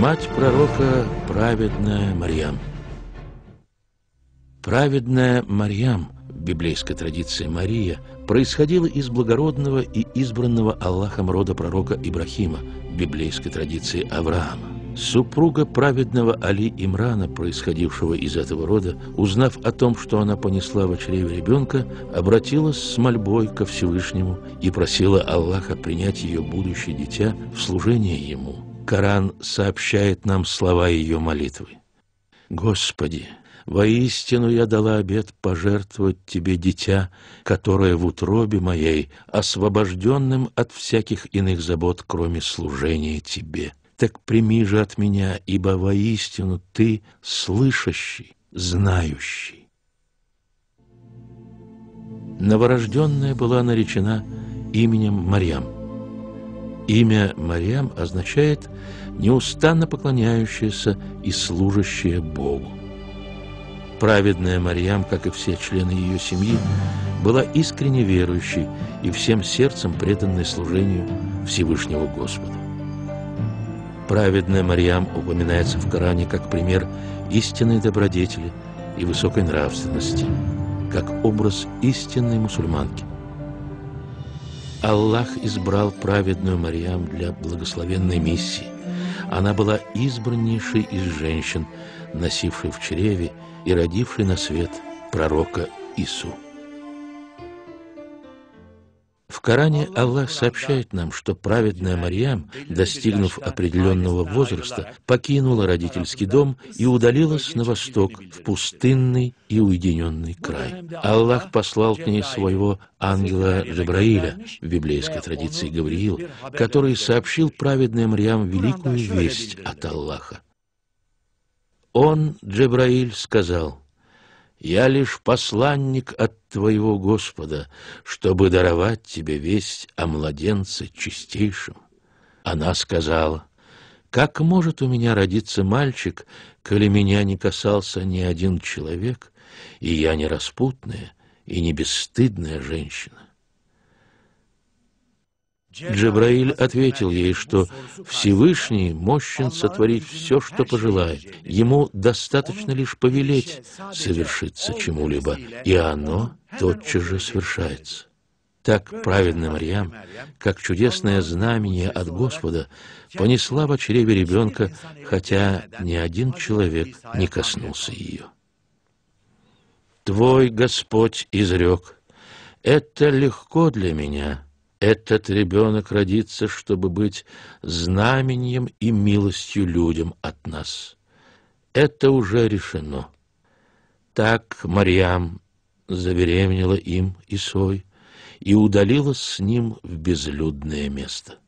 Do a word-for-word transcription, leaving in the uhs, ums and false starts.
Мать пророка – праведная Марьям. Праведная Марьям, библейская традиция Мария, происходила из благородного и избранного Аллахом рода пророка Ибрахима, библейской традиции Авраама. Супруга праведного Али Имрана, происходившего из этого рода, узнав о том, что она понесла в чреве ребенка, обратилась с мольбой ко Всевышнему и просила Аллаха принять ее будущее дитя в служение Ему. Коран сообщает нам слова ее молитвы. «Господи! Воистину я дала обет пожертвовать Тебе дитя, которое в утробе моей, освобожденным от всяких иных забот, кроме служения Тебе. Так прими же от меня, ибо воистину Ты слышащий, знающий». Новорожденная была наречена именем Марьям. Имя Марьям означает «неустанно поклоняющаяся и служащая Богу». Праведная Марьям, как и все члены ее семьи, была искренне верующей и всем сердцем преданной служению Всевышнего Господа. Праведная Марьям упоминается в Коране как пример истинной добродетели и высокой нравственности, как образ истинной мусульманки. Аллах избрал праведную Марьям для благословенной миссии. Она была избраннейшей из женщин, носившей в чреве и родившей на свет пророка Ису. В Коране Аллах сообщает нам, что праведная Марьям, достигнув определенного возраста, покинула родительский дом и удалилась на восток, в пустынный и уединенный край. Аллах послал к ней своего ангела Джабраиля, в библейской традиции Гавриил, который сообщил праведной Марьям великую весть от Аллаха. Он, Джабраиль, сказал: «Я лишь посланник от Твоего Господа, чтобы даровать Тебе весть о младенце чистейшем». Она сказала: «Как может у меня родиться мальчик, коли меня не касался ни один человек, и я не распутная и не бесстыдная женщина?» Джабраиль ответил ей, что Всевышний мощен сотворить все, что пожелает. Ему достаточно лишь повелеть совершиться чему-либо, и оно тотчас же совершается. Так праведная Марьям, как чудесное знамение от Господа, понесла в чреве ребенка, хотя ни один человек не коснулся ее. «Твой Господь изрек: это легко для меня. Этот ребенок родится, чтобы быть знаменем и милостью людям от нас. Это уже решено». Так Марьям забеременела им Исой и удалилась с ним в безлюдное место.